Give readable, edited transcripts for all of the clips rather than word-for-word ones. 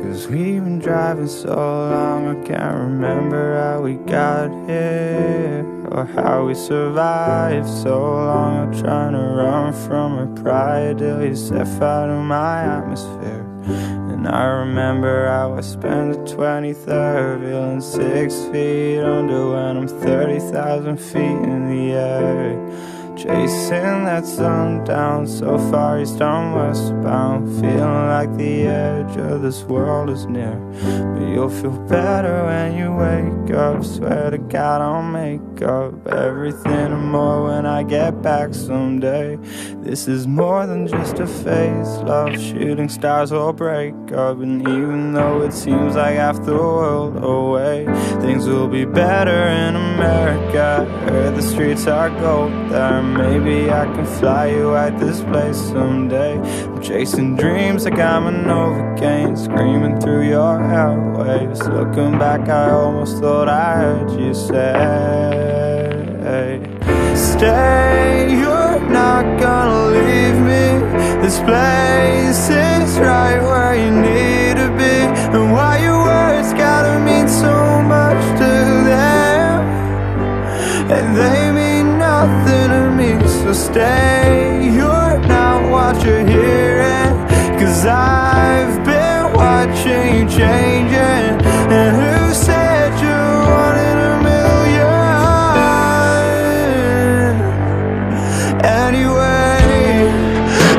'Cause we've been driving so long, I can't remember how we got here or how we survived so long. I'm trying to run from my pride till you step out of my atmosphere. And I remember how I spent the 23rd feeling 6 feet under when I'm 30,000 feet in the air, chasing that sun down so far east on westbound, feeling like the edge of this world is near. But you'll feel better when you wake up, swear to God I'll make up everything and more when I get back someday. This is more than just a phase, love, shooting stars will break up. And even though it seems like half the world away, things will be better in America. I heard the streets are gold there. Maybe I can fly you at this place someday. I'm chasing dreams like I'm a Novocain, screaming through your airwaves. Looking back, I almost thought I heard you say, stay, you're not gonna leave me. This place is right where you need to be. And why your words gotta mean so much to them, and they mean nothing to me. So stay, you're not what you're hearing, 'cause I've been watching you changing. And who said you wanted a million anyway?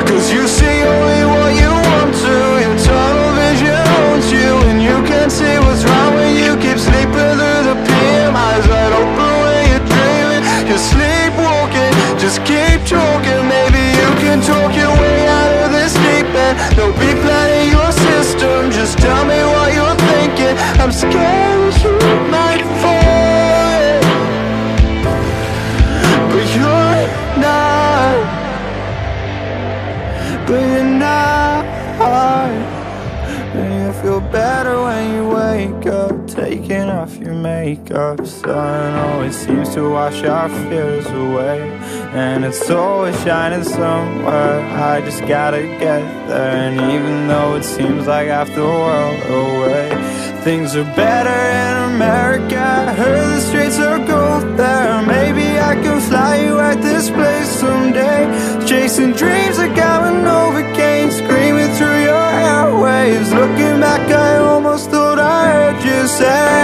'Cause you see only what you want to, your tunnel vision owns you, and you can't see what's wrong when you keep sleeping through the PM. Eyes wide open when you're dreaming, you're sleepwalking, just keep talking. Maybe you can talk your way out of this deep end, there'll be plenty in your system, just tell me what you're thinking. I'm scared you might fall in, but you're not, but you're not. And you feel better when you wake up, taking off your makeup. Sun always seems to wash our fears away, and it's always shining somewhere. I just gotta get there. And even though it seems like half the world away, things are better in America. I heard the streets are gold there. Maybe I can fly you at this place someday. Chasing dreams like I'm a Novocain, screaming through your airwaves. Looking back, I almost thought I heard you say,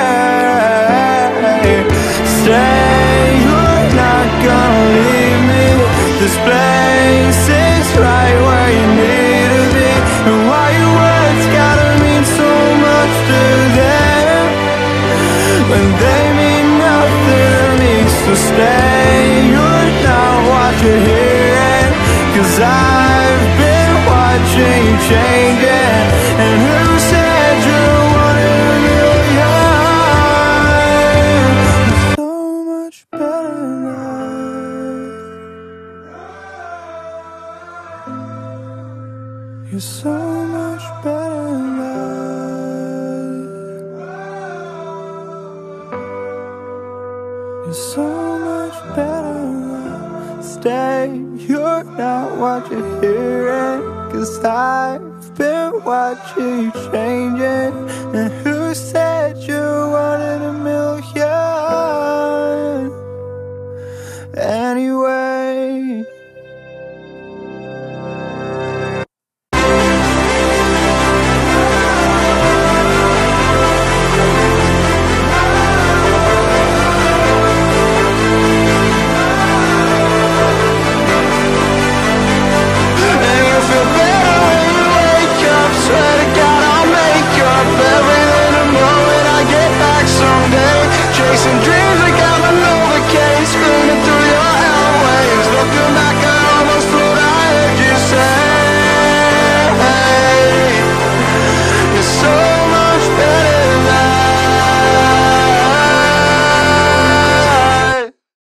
stay, you're not gonna leave me. This place is right where you need to be. And why your words gotta mean so much to them, when they mean nothing to me. So stay, you're not what you're hearing, 'cause I've been watching you changing. And who said you wanted a million? It's so much better now. You're so much better now. You're so much better now. Stay, you're not what you're hearing, 'cause I've been watching you changing. And who said